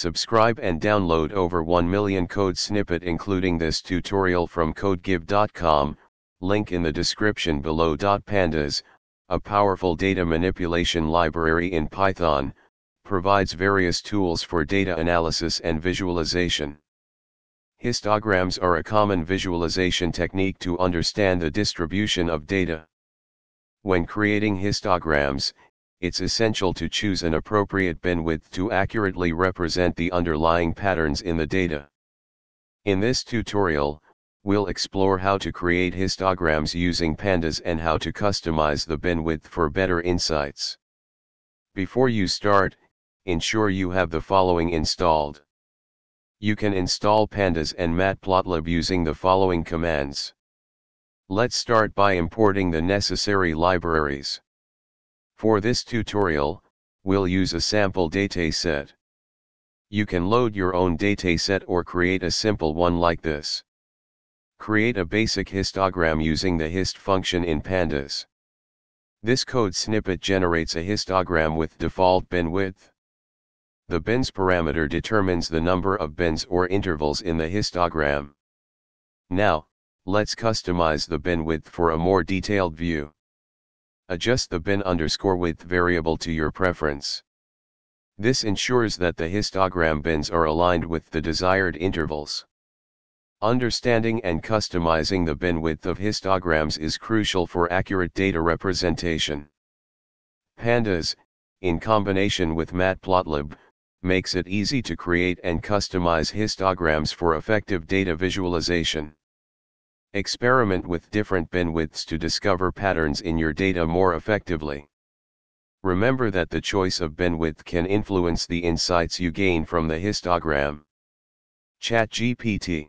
Subscribe and download over 1 million code snippet including this tutorial from CodeGive.com, link in the description below. Pandas, a powerful data manipulation library in Python, provides various tools for data analysis and visualization. Histograms are a common visualization technique to understand the distribution of data. When creating histograms, it's essential to choose an appropriate bin width to accurately represent the underlying patterns in the data. In this tutorial, we'll explore how to create histograms using Pandas and how to customize the bin width for better insights. Before you start, ensure you have the following installed. You can install Pandas and Matplotlib using the following commands. Let's start by importing the necessary libraries. For this tutorial, we'll use a sample dataset. You can load your own dataset or create a simple one like this. Create a basic histogram using the hist function in Pandas. This code snippet generates a histogram with default bin width. The bins parameter determines the number of bins or intervals in the histogram. Now, let's customize the bin width for a more detailed view. Adjust the bin_width variable to your preference. This ensures that the histogram bins are aligned with the desired intervals. Understanding and customizing the bin width of histograms is crucial for accurate data representation. Pandas, in combination with Matplotlib, makes it easy to create and customize histograms for effective data visualization. Experiment with different bin widths to discover patterns in your data more effectively. Remember that the choice of bin width can influence the insights you gain from the histogram. ChatGPT